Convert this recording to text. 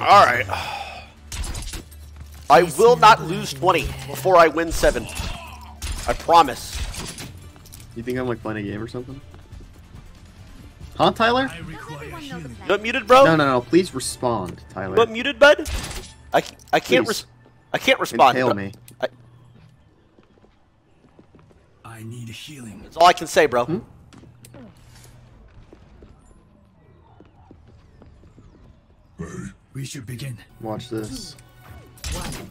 Alright. I will not lose 20 before I win 7. I promise. You think I'm like playing a game or something? Huh, Tyler? Not muted, bro? No, no, no. Please respond, Tyler. Not muted, bud? I can't respond. Impale me. I need healing. That's all I can say, bro. Hmm? We should begin. Watch this. 2, 1.